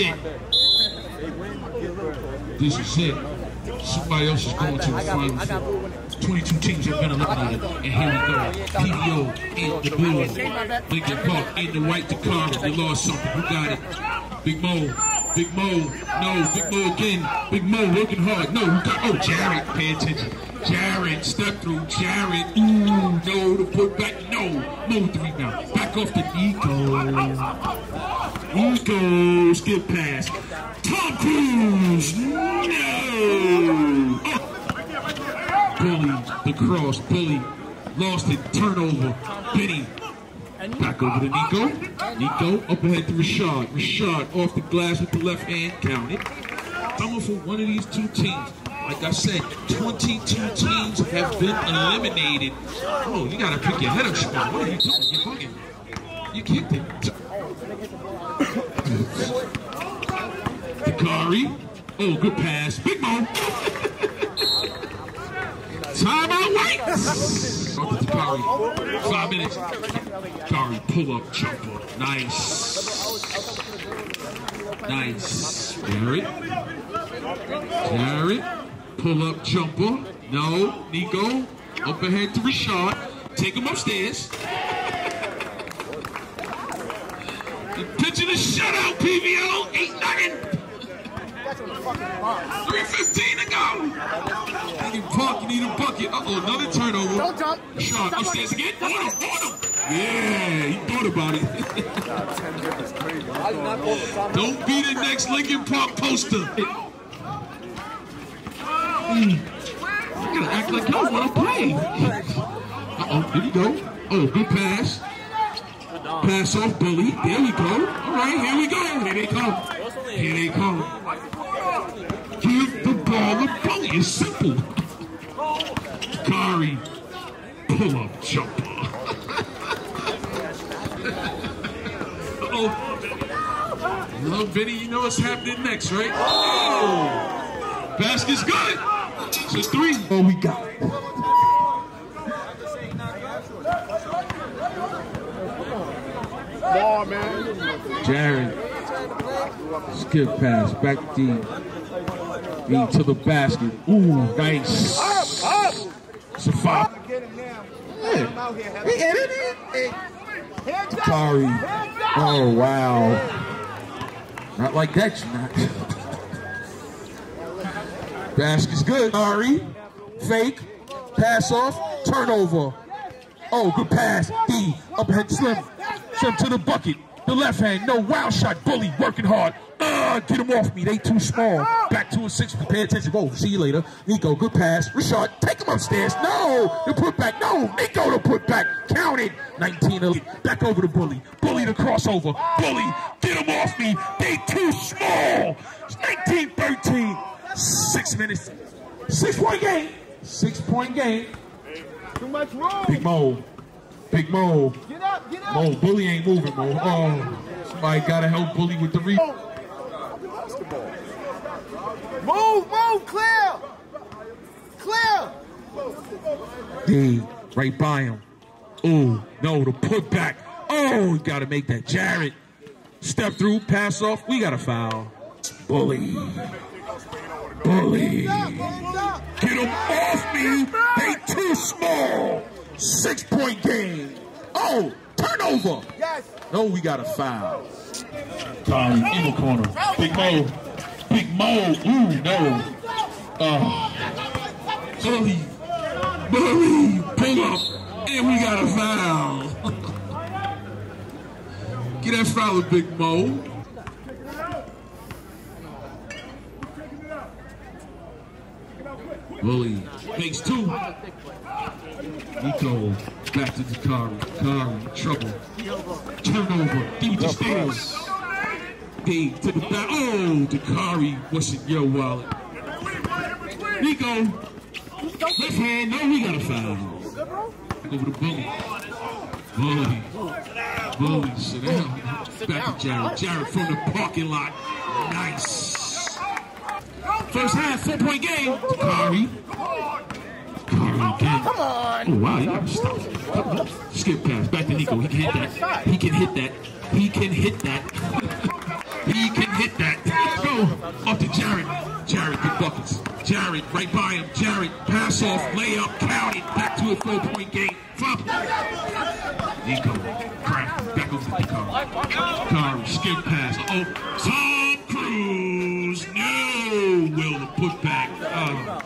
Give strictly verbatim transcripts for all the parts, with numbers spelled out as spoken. shit. This is it. Somebody else is going to the final. twenty-two teams are going to look at it. And here we go. P V O in the blue. Lincoln Park in the white, the car. We lost something. We got it. Big Mo. Big Mo. No. Big Mo again. Big Mo working hard. No. We got, oh, Jared. Pay attention. Jared. Step through. Jared. Ooh. No. The put back. No. Mo three now. Back off the Eagles. Eagles. Skip pass. Tom Cruise. No. Oh. Bully, the cross, Bully, lost it, turnover, Benny, back over to Nico, Nico, up ahead to Rashad, Rashad off the glass with the left hand, counted. Coming for one of these two teams, like I said, twenty-two teams have been eliminated. Oh, you gotta pick your head up, Sean. What are you doing? You're fucking, you kicked it. Dakari, oh, good pass, Big Mo. Time out, wait! Five minutes. Dakari, pull up, jump up. Nice. Nice. Jared. Jared. Pull up, jump up. No. Nico. Up ahead to Rashad. Take him upstairs. The pitch of the shutout, P V O. eight nothing. three fifteen to go. You need a buck, you need a bucket. Uh-oh, another turnover. Don't jump. Sean, upstairs again. On him, on him. Yeah, he thought about it. Don't be the next Lincoln Park poster. Mm. You gotta act like y'all wanna play. Uh-oh, here we go. Oh, good pass. Pass off, Bully. There we go. All right, here we go. Here they come. Here they come. Give the ball a Bully. It's simple. Dakari, pull up jumper. Uh-oh. Little Vinny, you know what's happening next, right? Oh! Basket's good. It's three. Oh, we got it. Ball, man. Jared. Skip pass, back D. D to the basket. Ooh, nice. Up, up. It's a foul. Yeah. He hit it. Sorry. Oh, wow. Not like that, you not. Basket's good. Sorry. Fake. Pass off. Turnover. Oh, good pass. D. Up ahead, Slim. Slim to the bucket. The left hand, no, wild shot, Bully, working hard. Uh, get him off me, they too small. Back to a six, pay attention, go, see you later. Nico, good pass, Rashad, take him upstairs. No, the put back, no, Nico, the put back, counted. nineteen, back over to Bully, Bully the crossover. Bully, get him off me, they too small. It's nineteen thirteen, six minutes, six point game, six point game. Too much room. Big Mo. Big Mo. Get up, get up. Mo, Bully ain't moving, Mo. Oh, somebody gotta help Bully with the rebound. Move, move, clear. Clear. D, right by him. Oh, no, the put back. Oh, we gotta make that. Jared, step through, pass off. We got a foul. Bully. Bully. Get him off me. They too small. Six point game. Oh, turnover. Yes. No, we got a foul. Time in the corner. Big Mo. Big Mo. Ooh, no. Oh. Bully. Bully. Pull up. And we got a foul. Get that foul, Big Mo. Bully makes two. Nico, back to Dakari. Dakari, trouble. Turnover. D to stairs. D to the back. Oh, Dakari, what's in your wallet? Nico, left hand. No, we got a foul. Over to Bully. Bully. Bully, sit down. Back to Jared. Jared from the parking lot. Nice. First half, four-point game. Dakari. Dakari again. Come on. Oh, wow, you got to stop. Skip pass. Back to Nico. He can hit that. He can hit that. He can hit that. He can hit that. Go up to Jared. Jared, good buckets. Jared, right by him. Jared, pass off, layup, counted. Back to a four-point game. Flop. Nico, crack. Back over to Nico. Curry, skip pass. Oh, Tom Cruise. No, Will, the pushback. Uh,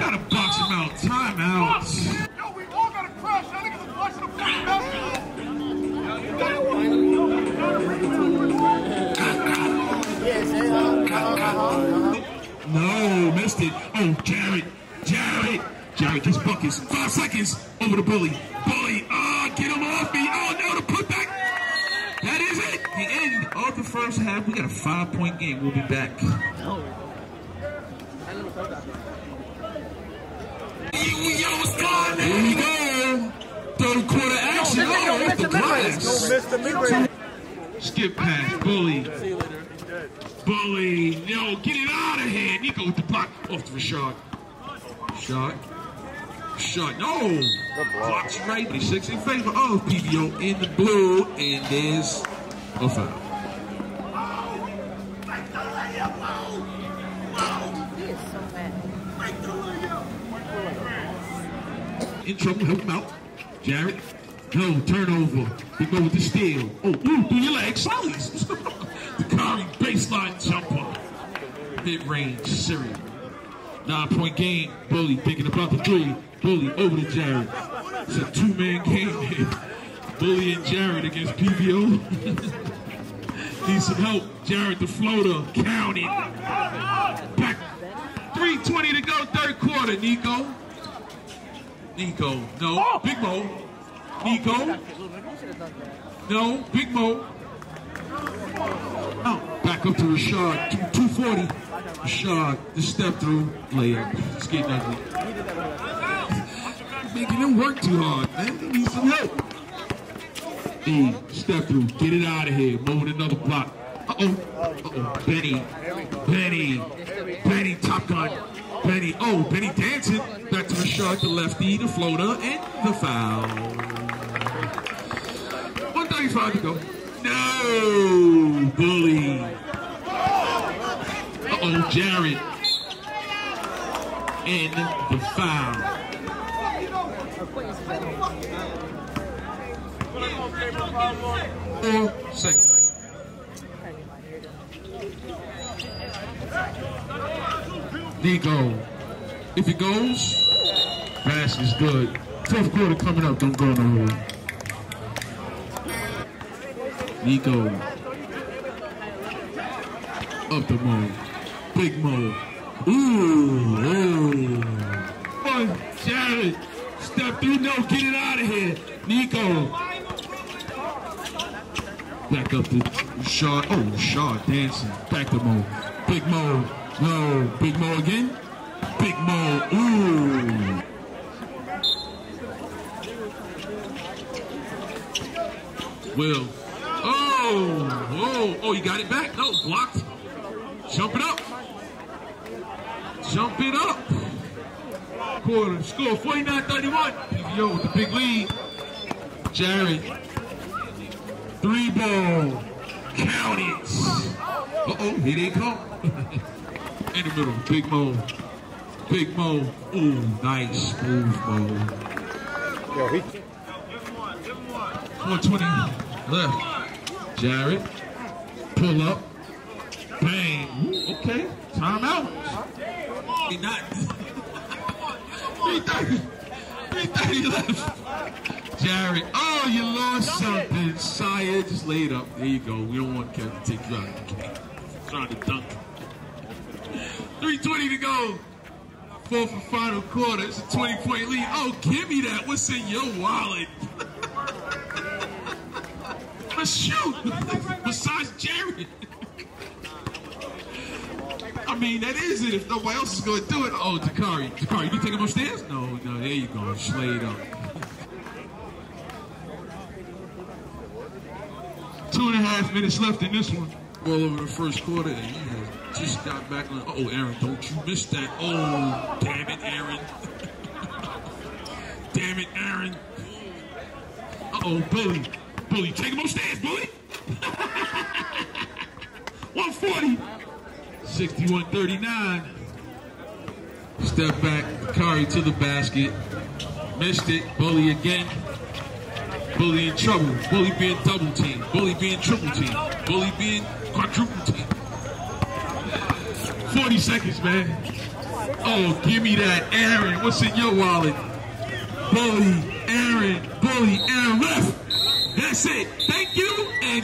gotta box him out. Timeout. Yo, we all gotta crash. I think it's a question of no, missed it. Oh, Jared, Jared, Jared gets buckets. Five seconds over the bully. Bully, oh, get him off me. Oh, no, the putback. That is it. The end of the first half. We got a five-point game. We'll be back. Here we go. Third quarter action. Oh, off the glass. Skip pass, bully. Bully, no, get it out of here. Nico with the block. Off to Rashad. Rashad. Rashad, no. Block's right. twenty-six in favor of P V O in the blue. And there's a foul. In trouble, help him out. Jared. No, turnover. They go with the steal. Oh, ooh, do your legs. Dakari, baseline jumper. Mid-range, Syria. Nine-point game. Bully thinking about the three. Bully over to Jared. It's a two-man game here. Bully and Jared against P V O. Need some help. Jared, the floater, counted. Back. three twenty to go, third quarter, Nico. Nico, no. Big Mo. Nico. No, Big Mo. Oh, back up to Rashad. two forty. Rashad, the step through layup. It's getting ugly. Making him work too hard, man. He needs some help. E, step through. Get it out of here. Moving another block. Uh oh. Uh oh. Benny. Benny. Benny, Top Gun. Benny. Oh, Benny dancing. Back to Rashad, the lefty, the floater, and the foul. one thirty-five to go. No, bully. Uh-oh, Jared. And the foul. Four seconds. Nico. If it goes, pass is good. Fourth quarter coming up, don't go nowhere. Nico. Up the Mo. Big Mo. Ooh. Ooh. Oh, Jared. Step through. No, get it out of here. Nico. Back up to Shaw. Oh, Shaw dancing. Back to Mo. Big Mo. No. Big Mo again. Big Mo. Ooh. Will. Oh, oh, oh, you got it back? No, blocked. Jump it up. Jump it up. Quarter score, forty-nine thirty-one. P V O with the big lead. Jared. Three ball. Count it. Uh-oh, here they come. In the middle, Big Mo. Big Mo. Ooh, nice move, Mo. four twenty left. Jared, pull up, bang. Ooh, okay, timeout. He not. three thirty left. Jared, oh, you lost something. Sire just laid up. There you go. We don't want Kevin to take you out of the game. Trying to dunk. three twenty to go. Fourth and final quarter. It's a twenty-point lead. Oh, give me that. What's in your wallet? Shoot! Besides Jared. I mean, that is it. If nobody else is going to do it. Oh, Dakari. Dakari, you take him upstairs? No, no, there you go. Slade up. Two and a half minutes left in this one. Well over the first quarter, and you have just got back on. Uh-oh, Aaron, don't you miss that. Oh, damn it, Aaron. Damn it, Aaron. Uh-oh, Billy. Bully, take him upstairs, Bully. forty. sixty-one thirty-nine. Step back, Kari to the basket. Missed it, Bully again. Bully in trouble. Bully being double team. Bully being triple team. Bully being quadruple team. forty seconds, man. Oh, give me that. Aaron, what's in your wallet? Bully, Aaron, Bully, Aaron, ref. That's it. Thank you. And